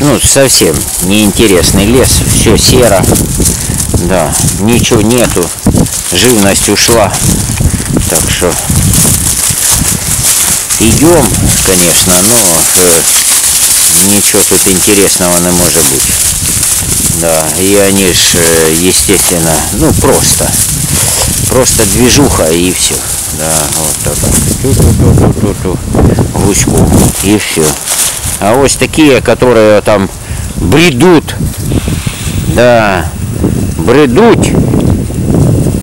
Ну, совсем неинтересный лес, все серо, да, ничего нету, живность ушла, так что идем, конечно, но ничего тут интересного не может быть, да, и они ж, естественно, ну, просто движуха и все, да, вот так, гуську, и все. А вот такие, которые там бредут, да, бредут.